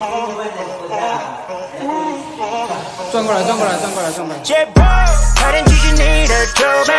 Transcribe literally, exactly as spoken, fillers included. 转过来，转过来，转过来，转过来。